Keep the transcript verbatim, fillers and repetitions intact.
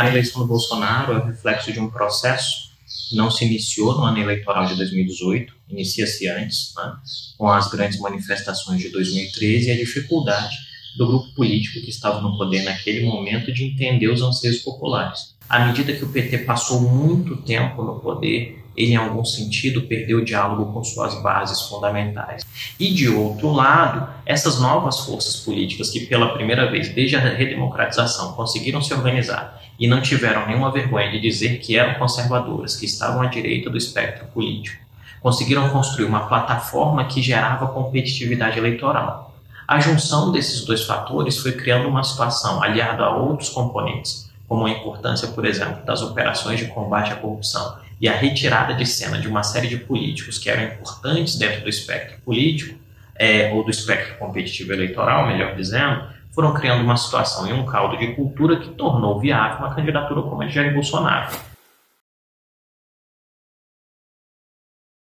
a eleição do Bolsonaro é reflexo de um processo que não se iniciou no ano eleitoral de dois mil e dezoito, inicia-se antes, né, com as grandes manifestações de dois mil e treze e a dificuldade do grupo político que estava no poder naquele momento de entender os anseios populares. À medida que o P T passou muito tempo no poder, ele, em algum sentido, perdeu o diálogo com suas bases fundamentais. E, de outro lado, essas novas forças políticas que, pela primeira vez, desde a redemocratização, conseguiram se organizar e não tiveram nenhuma vergonha de dizer que eram conservadoras, que estavam à direita do espectro político, conseguiram construir uma plataforma que gerava competitividade eleitoral. A junção desses dois fatores foi criando uma situação aliada a outros componentes, como a importância, por exemplo, das operações de combate à corrupção e a retirada de cena de uma série de políticos que eram importantes dentro do espectro político, é, ou do espectro competitivo eleitoral, melhor dizendo, foram criando uma situação e um caldo de cultura que tornou viável uma candidatura como a de Jair Bolsonaro.